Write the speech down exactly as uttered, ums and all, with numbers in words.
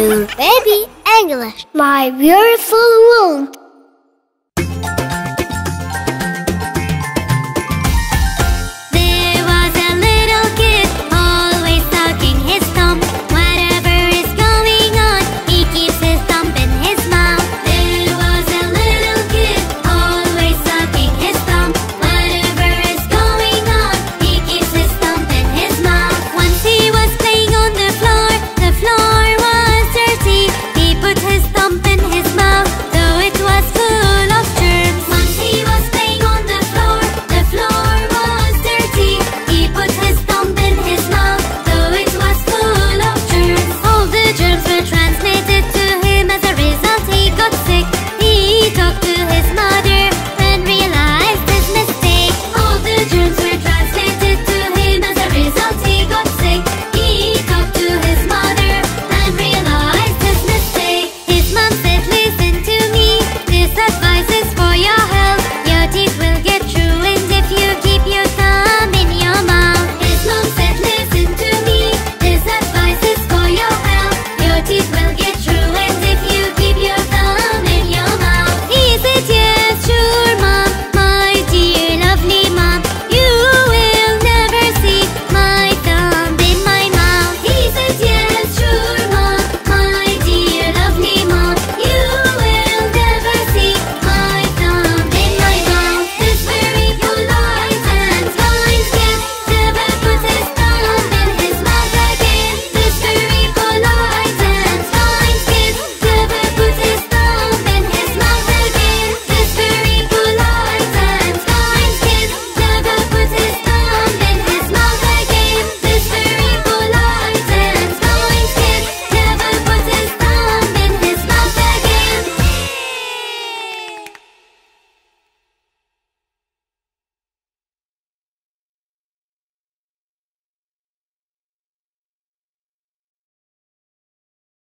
to Baby English, my beautiful world.